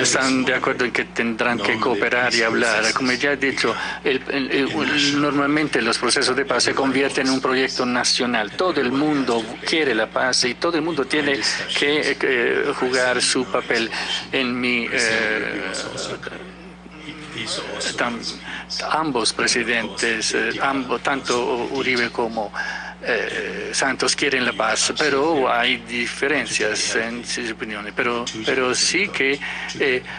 están de acuerdo en que tendrán que cooperar y hablar. Como ya he dicho, normalmente los procesos de paz se convierten en un proyecto nacional. Todo el mundo quiere la paz y todo el mundo tiene que jugar su papel. En mi ambos presidentes, tanto Uribe como Santos, quieren la paz, pero hay diferencias en sus opiniones, pero sí que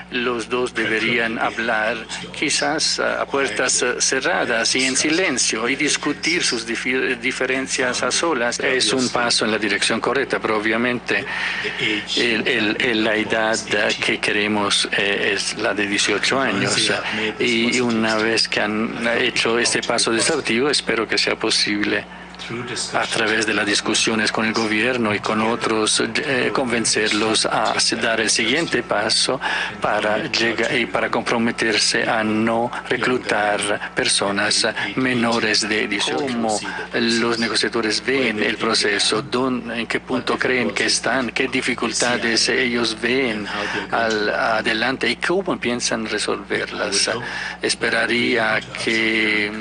los dos deberían hablar, quizás a puertas cerradas y en silencio, y discutir sus diferencias a solas. Es un paso en la dirección correcta, pero obviamente la edad que queremos es la de 18 años, y una vez que han hecho este paso legislativo, espero que sea posible a través de las discusiones con el gobierno y con otros, convencerlos a dar el siguiente paso para llegar y para comprometerse a no reclutar personas menores de 18. ¿Cómo los negociadores ven el proceso? ¿En qué punto creen que están? ¿Qué dificultades ellos ven adelante? ¿Y cómo piensan resolverlas? Esperaría que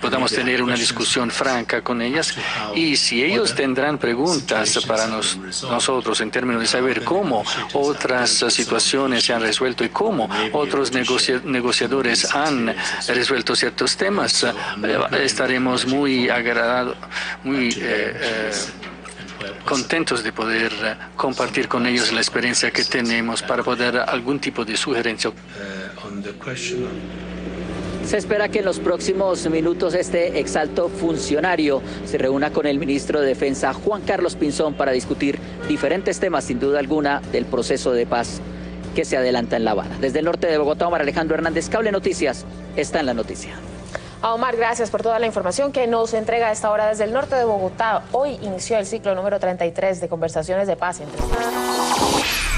podamos tener una discusión franca con ellas, y si ellos tendrán preguntas para nosotros en términos de saber cómo otras situaciones se han resuelto y cómo otros negociadores han resuelto ciertos temas, estaremos muy contentos de poder compartir con ellos la experiencia que tenemos para poder dar algún tipo de sugerencia. Se espera que en los próximos minutos este exalto funcionario se reúna con el ministro de Defensa, Juan Carlos Pinzón, para discutir diferentes temas, sin duda alguna, del proceso de paz que se adelanta en La Habana. Desde el norte de Bogotá, Omar Alejandro Hernández, Cable Noticias, está en la noticia. Omar, gracias por toda la información que nos entrega a esta hora desde el norte de Bogotá. Hoy inició el ciclo número 33 de conversaciones de paz entre